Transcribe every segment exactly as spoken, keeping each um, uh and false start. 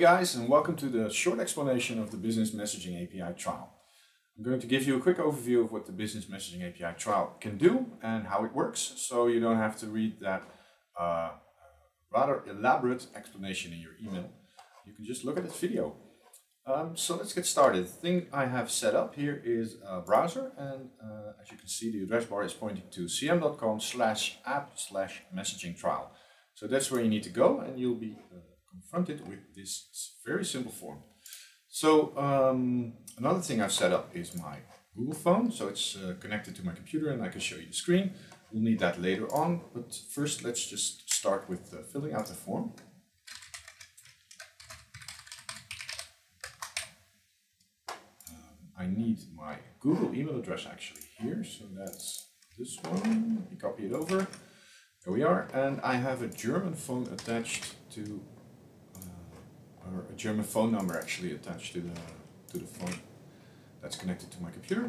guys, and welcome to the short explanation of the Business Messaging A P I trial. I'm going to give you a quick overview of what the Business Messaging A P I trial can do and how it works, so you don't have to read that uh, rather elaborate explanation in your email. You can just look at this video. Um, so let's get started. The thing I have set up here is a browser, and uh, as you can see, the address bar is pointing to c m dot com slash app slash messaging trial. So that's where you need to go, and you'll be uh, confronted with this very simple form. So um, another thing I've set up is my Google phone, so it's uh, connected to my computer and I can show you the screen. We'll need that later on, but first let's just start with uh, filling out the form. Um, I need my Google email address actually here, so that's this one. Let me copy it over. Here we are, and I have a German phone attached to or a German phone number actually attached to the to the phone that's connected to my computer.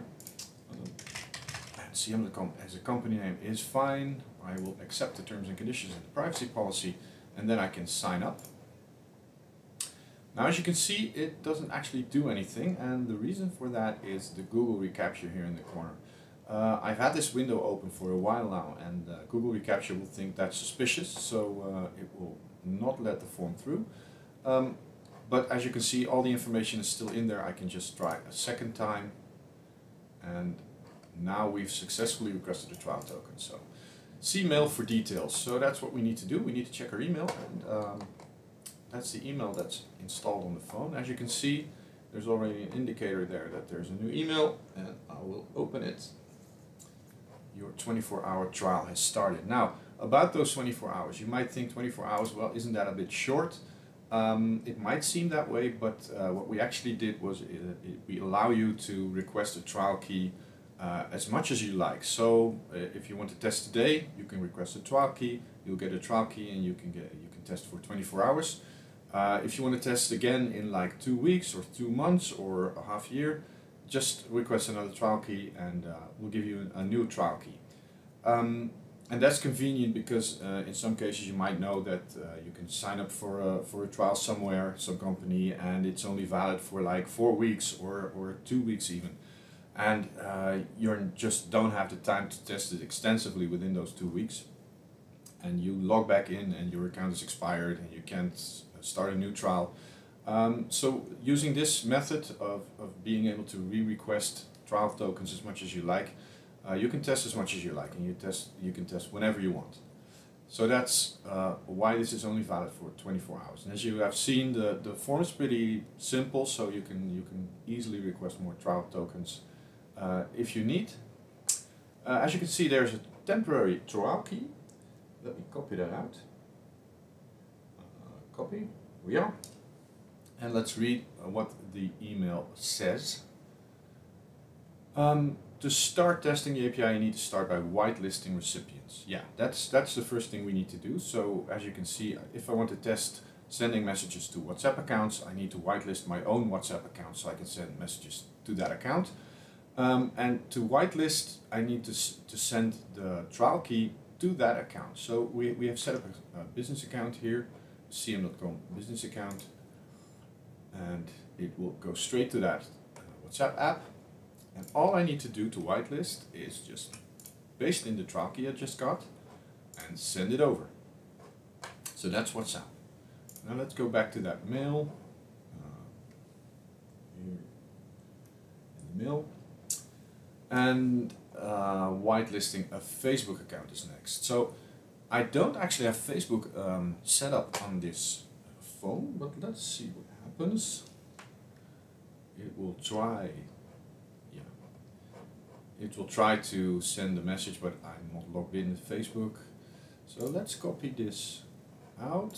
And c m dot com as a company name is fine. I will accept the terms and conditions and the privacy policy, and then I can sign up. Now, as you can see, it doesn't actually do anything, and the reason for that is the Google reCAPTCHA here in the corner. Uh, I've had this window open for a while now, and uh, Google reCAPTCHA will think that's suspicious, so uh, it will not let the form through. Um, but as you can see, all the information is still in there. I can just try a second time, and now we've successfully requested a trial token. So see mail for details. So that's what we need to do. We need to check our email, and um, that's the email that's installed on the phone. As you can see, there's already an indicator there that there's a new email, and I will open it. Your twenty-four hour trial has started. Now, about those twenty-four hours, you might think twenty-four hours, well, isn't that a bit short? Um, it might seem that way, but uh, what we actually did was uh, it, we allow you to request a trial key uh, as much as you like. So uh, if you want to test today, you can request a trial key. You'll get a trial key, and you can get you can test for twenty-four hours. Uh, if you want to test again in like two weeks or two months or a half year, just request another trial key, and uh, we'll give you a new trial key. Um, And that's convenient because uh, in some cases you might know that uh, you can sign up for a, for a trial somewhere, some company, and it's only valid for like four weeks or, or two weeks even. And uh, you just don't have the time to test it extensively within those two weeks. And you log back in and your account is expired and you can't start a new trial. Um, so using this method of, of being able to re-request trial tokens as much as you like, Uh, you can test as much as you like, and you test you can test whenever you want. So that's uh, why this is only valid for twenty-four hours. And as you have seen, the, the form is pretty simple, so you can you can easily request more trial tokens uh, if you need. Uh, as you can see, there's a temporary trial key. Let me copy that out. Uh, copy. Here we are. And let's read uh, what the email says. Um, To start testing the A P I, you need to start by whitelisting recipients. Yeah, that's that's the first thing we need to do. So as you can see, if I want to test sending messages to WhatsApp accounts, I need to whitelist my own WhatsApp account so I can send messages to that account. Um, and to whitelist, I need to, to send the trial key to that account. So we, we have set up a, a business account here, c m dot com business account, and it will go straight to that uh, WhatsApp app. And all I need to do to whitelist is just paste in the trial key I just got and send it over. So that's WhatsApp. Now let's go back to that mail. Uh, here in the mail. And uh, whitelisting a Facebook account is next. So I don't actually have Facebook um, set up on this phone, but let's see what happens. It will try. It will try to send a message, but I'm not logged in to Facebook. So let's copy this out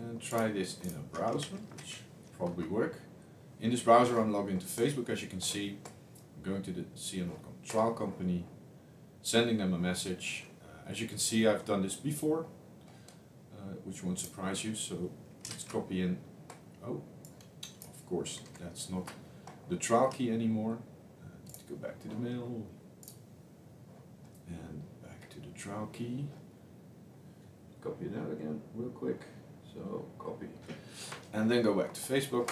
and try this in a browser, which will probably work. In this browser, I'm logged into Facebook, as you can see. I'm going to the c m dot com trial company, sending them a message. Uh, as you can see, I've done this before, uh, which won't surprise you. So let's copy in. Oh, of course, that's not the trial key anymore. Go back to the mail and back to the trial key. Copy it out again real quick. So copy. and then go back to Facebook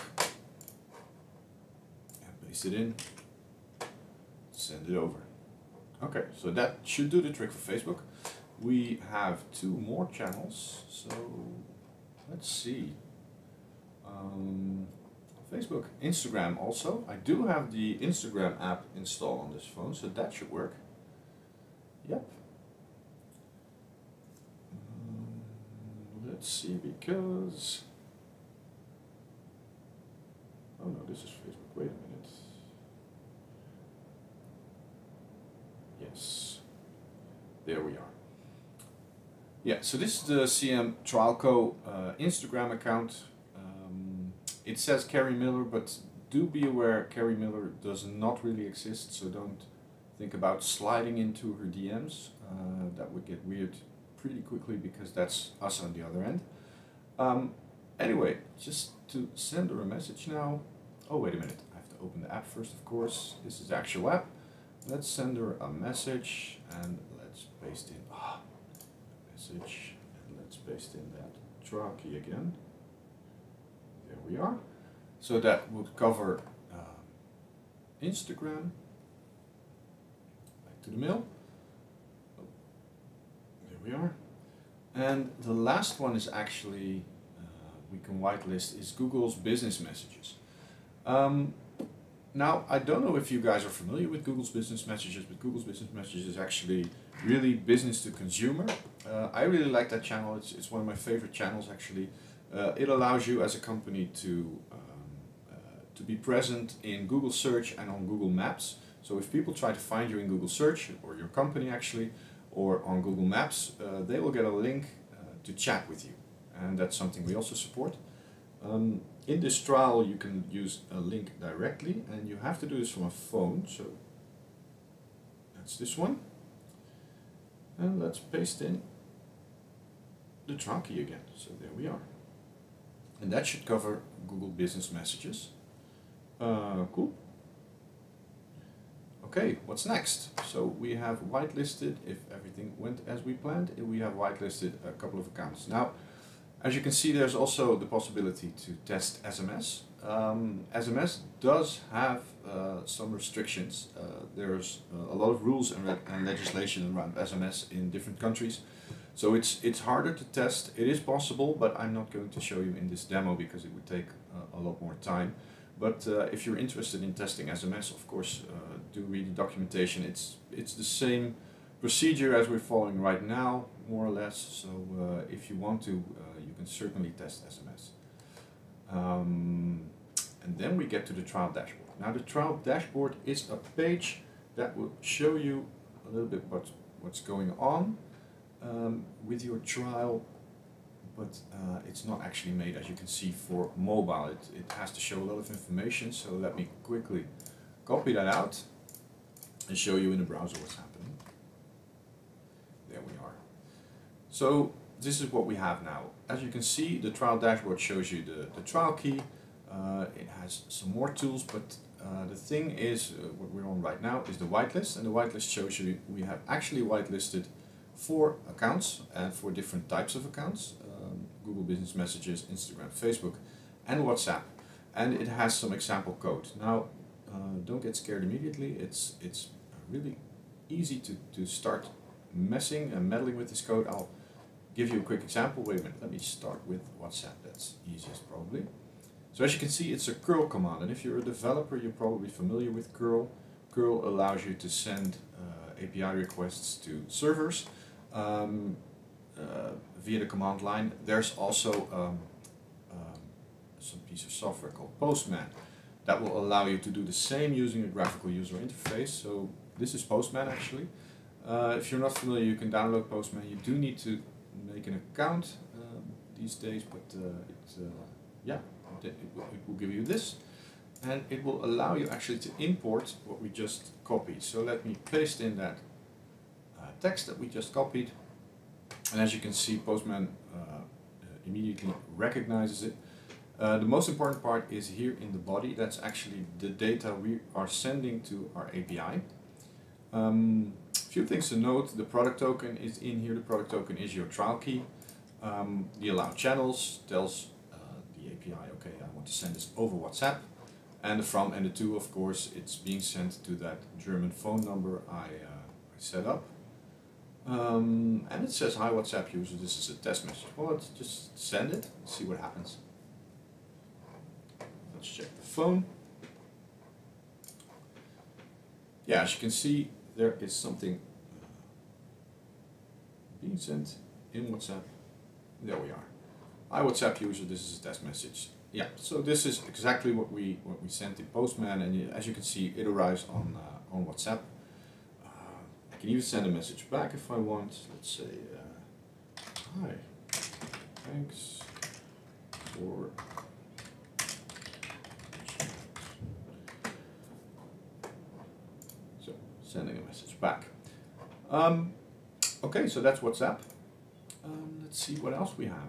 and paste it in, send it over. Okay, so that should do the trick for Facebook. We have two more channels, so let's see. Um, Facebook, Instagram also. I do have the Instagram app installed on this phone, so that should work. Yep. Um, let's see, because... oh no, this is Facebook. Wait a minute. Yes. There we are. Yeah, so this is the C M Trialco uh, Instagram account. It says Carrie Miller, but do be aware Carrie Miller does not really exist, so don't think about sliding into her D Ms. Uh, that would get weird pretty quickly because that's us on the other end. Um, anyway, just to send her a message now. Oh, wait a minute. I have to open the app first, of course. This is the actual app. Let's send her a message and let's paste in ah, message and let's paste in that Trialkey again. There we are. So that would cover um, Instagram. Back to the mail. Oh, there we are. And the last one is actually, uh, we can whitelist, is Google's Business Messages. Um, now, I don't know if you guys are familiar with Google's Business Messages, but Google's Business Messages is actually really business to consumer. Uh, I really like that channel. It's, it's one of my favorite channels, actually. Uh, it allows you as a company to, um, uh, to be present in Google search and on Google Maps. So if people try to find you in Google search, or your company actually, or on Google Maps, uh, they will get a link uh, to chat with you. And that's something we also support. Um, in this trial you can use a link directly, and you have to do this from a phone. So that's this one. And let's paste in the Trialkey again. So there we are. And that should cover Google Business Messages. Uh, cool. Okay, what's next? So we have whitelisted, if everything went as we planned, we have whitelisted a couple of accounts. Now, as you can see, there's also the possibility to test S M S. Um, S M S does have uh, some restrictions. Uh, there's a lot of rules and, re and legislation around S M S in different countries. So it's, it's harder to test. It is possible, but I'm not going to show you in this demo because it would take uh, a lot more time. But uh, if you're interested in testing S M S, of course, uh, do read the documentation. It's, it's the same procedure as we're following right now, more or less. So uh, if you want to, uh, you can certainly test S M S. Um, and then we get to the trial dashboard. Now the trial dashboard is a page that will show you a little bit what, what's going on. Um, with your trial, but uh, it's not actually made, as you can see, for mobile. It, it has to show a lot of information, so let me quickly copy that out and show you in the browser what's happening. There we are. So this is what we have now. As you can see, the trial dashboard shows you the, the Trialkey. Uh, it has some more tools, but uh, the thing is, uh, what we're on right now is the whitelist, and the whitelist shows you we have actually whitelisted for accounts and for different types of accounts, um, Google Business Messages, Instagram, Facebook and WhatsApp, and it has some example code. Now uh, don't get scared immediately, it's it's really easy to, to start messing and meddling with this code. I'll give you a quick example. Wait a minute, let me start with WhatsApp, that's easiest probably. So as you can see, it's a curl command, and if you're a developer you're probably familiar with curl. Curl allows you to send uh, A P I requests to servers. Um, uh, via the command line. There's also um, um, some piece of software called Postman that will allow you to do the same using a graphical user interface. So this is Postman actually. Uh, if you're not familiar, you can download Postman. You do need to make an account um, these days, but uh, it, uh, yeah, it will, it will give you this, and it will allow you actually to import what we just copied. So let me paste in that text that we just copied, and as you can see, Postman uh, immediately recognizes it. Uh, the most important part is here in the body. That's actually the data we are sending to our A P I. Um, a few things to note: the product token is in here. The product token is your trial key. Um, the allowed channels tells uh, the A P I. Okay, I want to send this over WhatsApp. And the from and the to, of course, it's being sent to that German phone number I, uh, I set up. Um, and it says, hi WhatsApp user, this is a test message. Well, let's just send it, see what happens. Let's check the phone. Yeah, as you can see, there is something being sent in WhatsApp. There we are. Hi WhatsApp user, this is a test message. Yeah, so this is exactly what we what we sent in Postman, and as you can see, it arrives on uh, on WhatsApp. Uh, I can even send a message back if I want. Let's say, uh, hi, thanks for. So sending a message back. Um, okay, so that's WhatsApp. Um, let's see what else we have.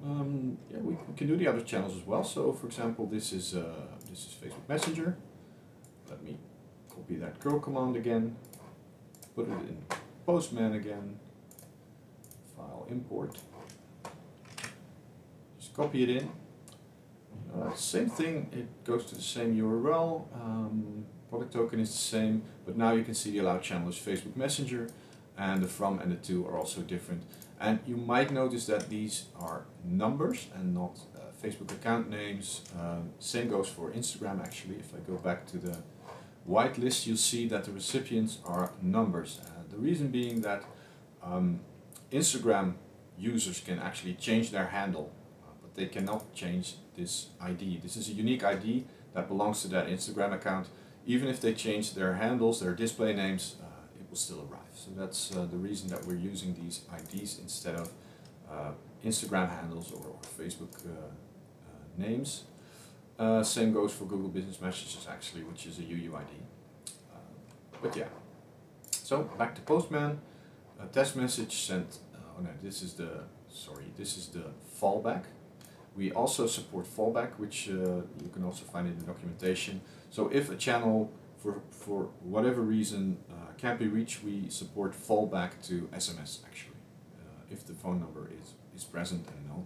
Um, yeah, we can do the other channels as well. So, for example, this is uh, this is Facebook Messenger. Let me copy that curl command again. Put it in Postman again. File import. Just copy it in. Uh, same thing. It goes to the same U R L. Um, product token is the same, but now you can see the allowed channel is Facebook Messenger, and the from and the to are also different. And you might notice that these are numbers and not uh, Facebook account names. Uh, same goes for Instagram, actually. If I go back to the whitelist, you'll see that the recipients are numbers. Uh, the reason being that um, Instagram users can actually change their handle, uh, but they cannot change this I D. This is a unique I D that belongs to that Instagram account. Even if they change their handles, their display names, uh, will still arrive. So that's uh, the reason that we're using these I Ds instead of uh, Instagram handles or, or Facebook uh, uh, names. Uh, same goes for Google Business Messages, actually, which is a U U I D. Uh, but yeah, so back to Postman. A test message sent. Uh, oh no, this is the sorry. This is the fallback. We also support fallback, which uh, you can also find in the documentation. So if a channel for for whatever reason Uh, can't be reached, we support fallback to S M S, actually, uh, if the phone number is, is present and known.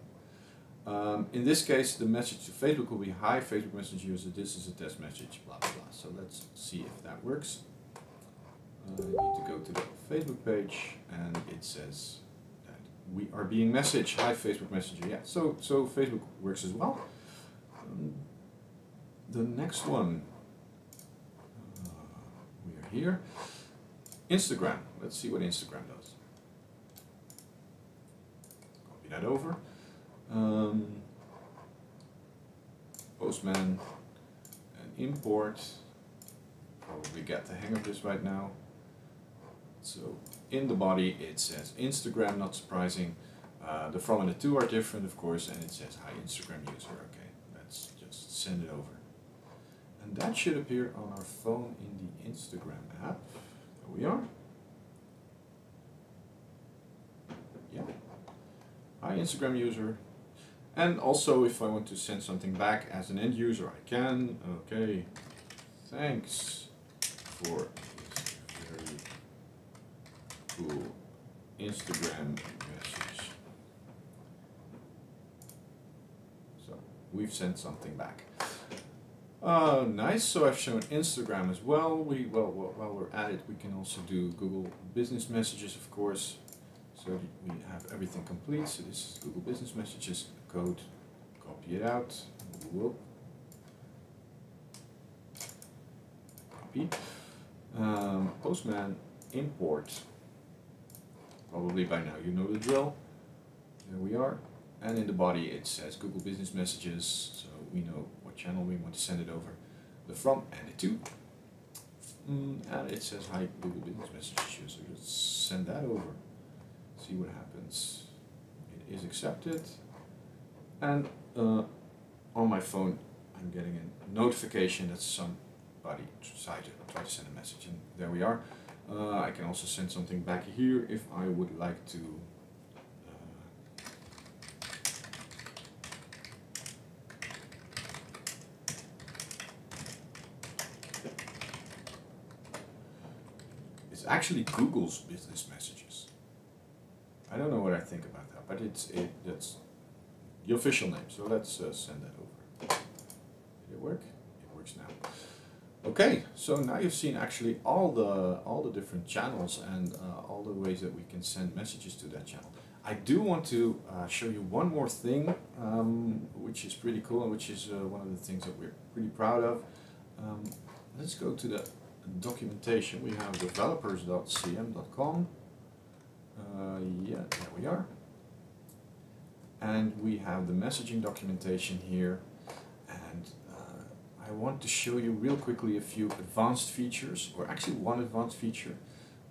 Um, in this case, the message to Facebook will be, hi, Facebook Messenger user, this is a test message, blah, blah, blah. So let's see if that works. Uh, I need to go to the Facebook page, and it says that we are being messaged, hi, Facebook Messenger. Yeah, so, so Facebook works as well. Um, the next one, uh, we are here. Instagram. Let's see what Instagram does. Copy that over. Um, Postman and import. Probably get the hang of this right now. So in the body it says Instagram, not surprising. Uh, the from and the to are different, of course, and it says hi Instagram user. Okay, let's just send it over. And that should appear on our phone in the Instagram app. There we are. Yeah. Hi, Instagram user. And also, if I want to send something back as an end user, I can. Okay. Thanks for this very cool Instagram message. So, we've sent something back. Uh, nice, so I've shown Instagram as well. We well, well, while we're at it, we can also do Google Business Messages, of course. So we have everything complete. So this is Google Business Messages code. Copy it out. Whoop. Copy. Um, Postman import. Probably by now you know the drill. There we are. And in the body it says Google Business Messages, so we know channel we want to send it over, the from and the to, mm, and it says hi Google Business Messages user, so just send that over, see what happens. It is accepted, and uh, on my phone I'm getting a notification that somebody tried to, tried to send a message, and there we are. uh, I can also send something back here if I would like to. Actually Google's Business Messages. I I don't know what I think about that, but it's it, it's your official name. So let's uh, send that over. Did it work? It works now. Okay, so now you've seen actually all the all the different channels and uh, all the ways that we can send messages to that channel. I do want to uh, show you one more thing, um, which is pretty cool and which is uh, one of the things that we're pretty proud of. Um, let's go to the documentation. We have developers dot c m dot com. Uh, yeah, there we are. And we have the messaging documentation here. And uh, I want to show you real quickly a few advanced features, or actually one advanced feature.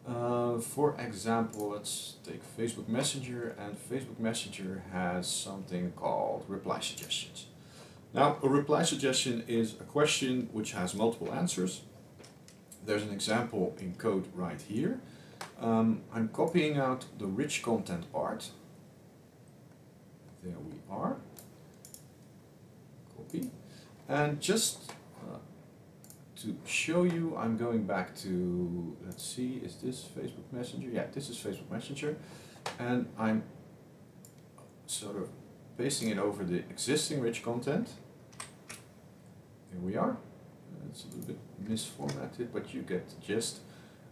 Uh, for example, let's take Facebook Messenger, and Facebook Messenger has something called reply suggestions. Now, a reply suggestion is a question which has multiple answers. There's an example in code right here. Um, I'm copying out the rich content part. There we are. Copy. And just uh, to show you, I'm going back to, let's see, is this Facebook Messenger? Yeah, this is Facebook Messenger. And I'm sort of pasting it over the existing rich content. Here we are. It's a little bit misformatted, but you get the gist.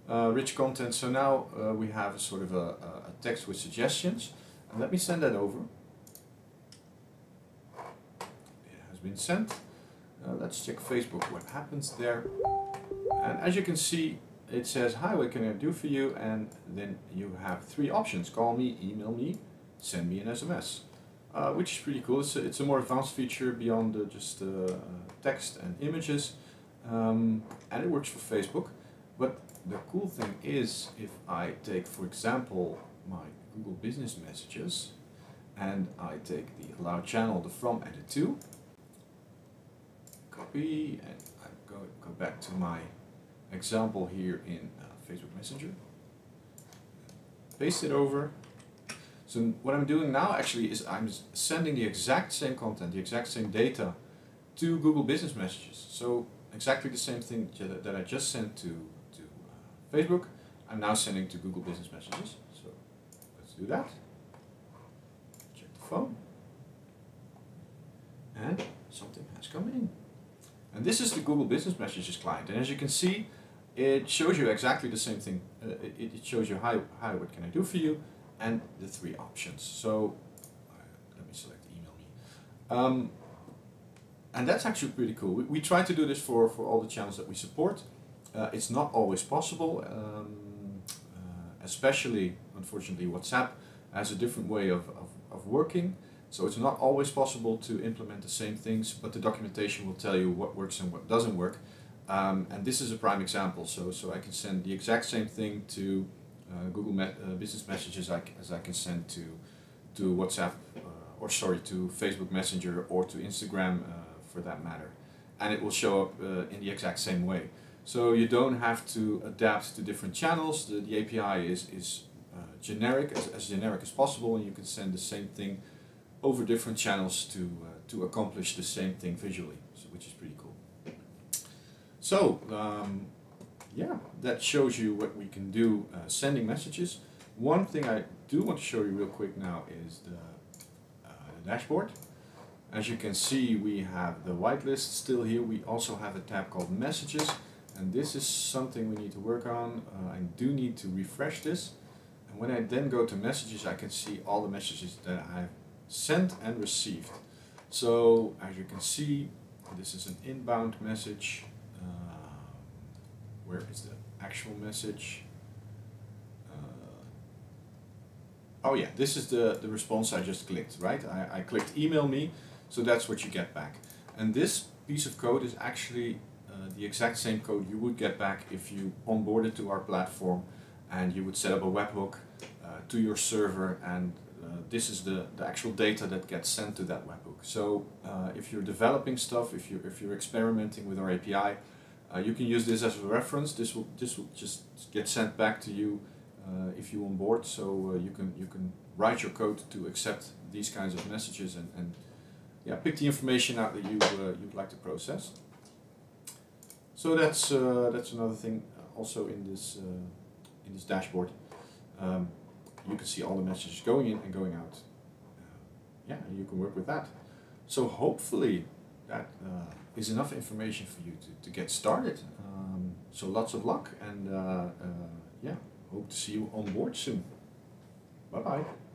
Uh, rich content. So now uh, we have a sort of a, a text with suggestions. And let me send that over. It has been sent. Uh, let's check Facebook, what happens there. And as you can see, it says, hi, what can I do for you? And then you have three options: call me, email me, send me an S M S. Uh, which is pretty cool. It's a, it's a more advanced feature beyond uh, just uh, text and images. Um, and it works for Facebook. But the cool thing is, if I take, for example, my Google Business Messages, and I take the Allow Channel, the From and the To, copy, and I go, go back to my example here in uh, Facebook Messenger, paste it over. So what I'm doing now actually is I'm sending the exact same content, the exact same data to Google Business Messages. So exactly the same thing that I just sent to Facebook, I'm now sending to Google Business Messages. So let's do that. Check the phone. And something has come in. And this is the Google Business Messages client. And as you can see, it shows you exactly the same thing. Uh, it, it shows you, hi, hi, what can I do for you? And the three options. So uh, let me select email me. Um, and that's actually pretty cool. We, we try to do this for, for all the channels that we support. Uh, it's not always possible, um, uh, especially, unfortunately, WhatsApp has a different way of, of, of working. So it's not always possible to implement the same things, but the documentation will tell you what works and what doesn't work. Um, and this is a prime example. So, so I can send the exact same thing to uh, Google Me- uh, Business Messages I c as I can send to, to WhatsApp, uh, or sorry, to Facebook Messenger or to Instagram, uh, for that matter. And it will show up uh, in the exact same way. So you don't have to adapt to different channels. The, the A P I is, is uh, generic, as, as generic as possible, and you can send the same thing over different channels to, uh, to accomplish the same thing visually, so, which is pretty cool. So, um, yeah, that shows you what we can do uh, sending messages. One thing I do want to show you real quick now is the, uh, the dashboard. As you can see, we have the whitelist still here. We also have a tab called Messages. And this is something we need to work on. Uh, I do need to refresh this. And when I then go to messages, I can see all the messages that I've sent and received. So as you can see, this is an inbound message. Uh, where is the actual message? Uh, oh yeah, this is the, the response I just clicked, right? I, I clicked email me, so that's what you get back. And this piece of code is actually the exact same code you would get back if you onboarded to our platform and you would set up a webhook uh, to your server, and uh, this is the, the actual data that gets sent to that webhook. So uh, if you're developing stuff, if you're, if you're experimenting with our A P I, uh, you can use this as a reference. This will, this will just get sent back to you uh, if you onboard, so uh, you can, you can write your code to accept these kinds of messages and, and yeah, pick the information out that you, uh, you'd like to process. So that's uh, that's another thing also in this uh, in this dashboard. Um, You can see all the messages going in and going out. Uh, yeah, you can work with that. So hopefully that uh, is enough information for you to, to get started. Um, so lots of luck, and uh, uh, yeah, hope to see you on board soon. Bye-bye.